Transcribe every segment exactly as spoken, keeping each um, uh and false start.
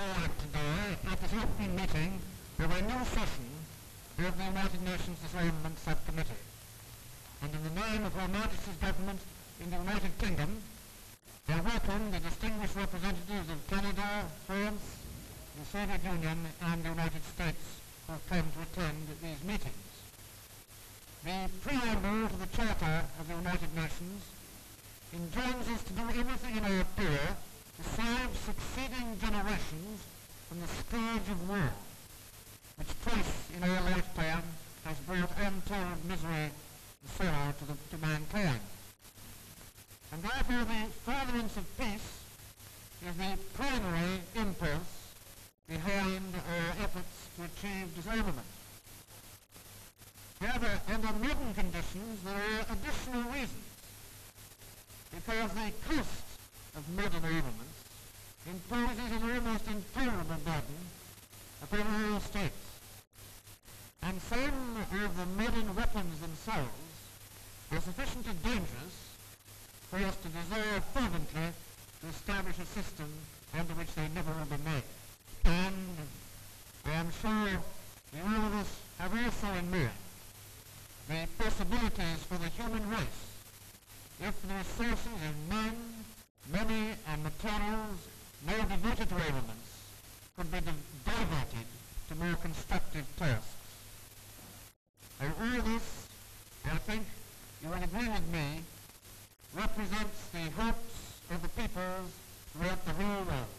allowed to do at this opening meeting. There were no sessions of the United Nations Disarmament Subcommittee, and in the name of Her Majesty's Government in the United Kingdom, I welcome the distinguished representatives of Canada, France, the Soviet Union, and the United States who have come to attend these meetings. The preamble to the Charter of the United Nations enjoins us to do everything in our power to save succeeding generations from the scourge of war, which twice in our lifetime has brought untold misery and sorrow to, the, to mankind. And therefore the furtherance of peace is the primary impulse behind our efforts to achieve disarmament. However, under modern conditions there are additional reasons, because the cost of modern armaments imposes an almost intolerable burden upon all states. And some of the modern weapons themselves are sufficiently dangerous for us to desire fervently to establish a system under which they never will be made. And I am sure you all of us have also in mind the possibilities for the human race if the resources of men, money, and materials now devoted to armaments could be diverted to more constructive tasks. And all this, I think you will agree with me, represents the hopes of the peoples throughout the whole world.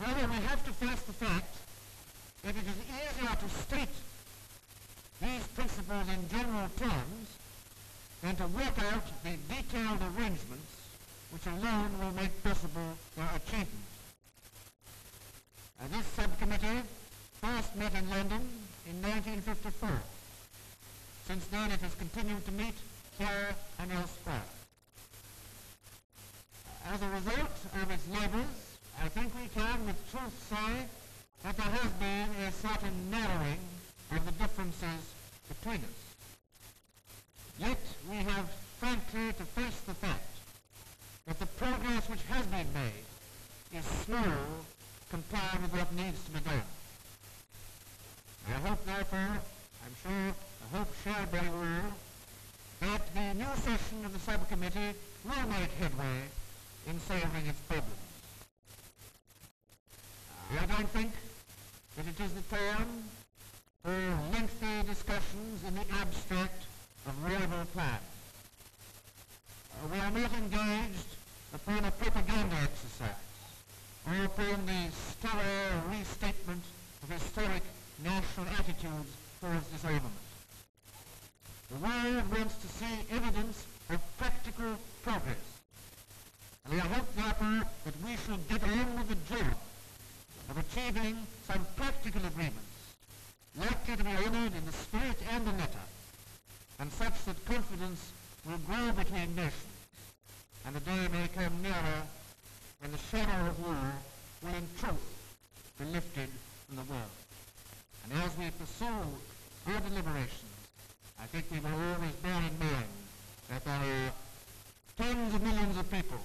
However, we have to face the fact that it is easier to state these principles in general terms than to work out the detailed arrangements which alone will make possible their achievement. And this subcommittee first met in London in nineteen fifty-four. Since then it has continued to meet here and elsewhere. As a result of its labours, I think we can with truth say that there has been a certain narrowing of the differences between us. Yet we have frankly to face the fact that the progress which has been made is slow compared with what needs to be done. I hope therefore, I'm sure, I hope shared by all, that the new session of the subcommittee will make headway in solving its problems. I don't think that it is the time for lengthy discussions in the abstract of real plans. Uh, we are not engaged upon a propaganda exercise or upon the sterile restatement of historic national attitudes towards disarmament. The world wants to see evidence of practical progress, and I hope therefore that we should get on with the job of achieving some practical agreements likely to be honoured in the spirit and the letter, and such that confidence will grow between nations, and the day may come nearer when the shadow of war will in truth be lifted from the world. And as we pursue our deliberations, I think we will always bear in mind that there are tens of millions of people